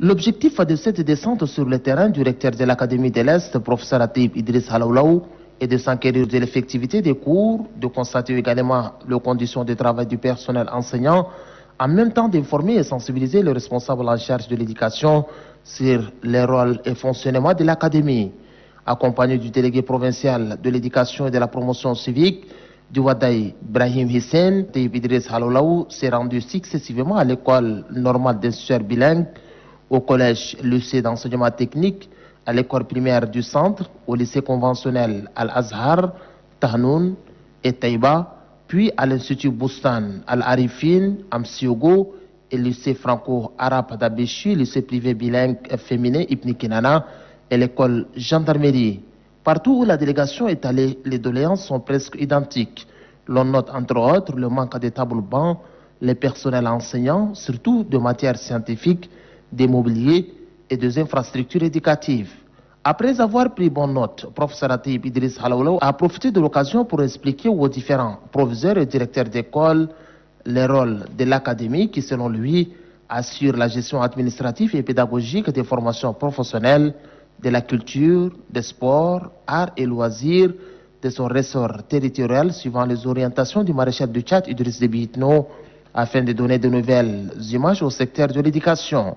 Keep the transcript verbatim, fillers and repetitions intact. L'objectif de cette descente sur le terrain du recteur de l'Académie de l'Est, professeur Ateib Idriss Haloulaou, est de s'enquérir de l'effectivité des cours, de constater également les conditions de travail du personnel enseignant, en même temps d'informer et sensibiliser les responsables en charge de l'éducation sur les rôles et fonctionnement de l'Académie. Accompagné du délégué provincial de l'éducation et de la promotion civique du Wadaï Brahim Hissène, Ateib Idriss Haloulaou s'est rendu successivement à l'école normale des instituteurs bilingues, au collège lycée d'enseignement technique, à l'école primaire du centre, au lycée conventionnel Al-Azhar, Tahnoun et Taïba, puis à l'institut Boustan, Al-Harifin, Amsiogo et lycée franco-arabe d'Abéchi, lycée privé bilingue féminin Ibn Kinana et l'école gendarmerie. Partout où la délégation est allée, les doléances sont presque identiques. L'on note entre autres le manque de tables bancs, les personnels enseignants, surtout de matières scientifiques, des mobiliers et des infrastructures éducatives. Après avoir pris bonne note, professeur Ateib Idriss Haloulaou a profité de l'occasion pour expliquer aux différents proviseurs et directeurs d'école les rôles de l'académie qui, selon lui, assure la gestion administrative et pédagogique des formations professionnelles, de la culture, des sports, arts et loisirs, de son ressort territorial suivant les orientations du maréchal du Tchad Idriss de Bihitno, afin de donner de nouvelles images au secteur de l'éducation.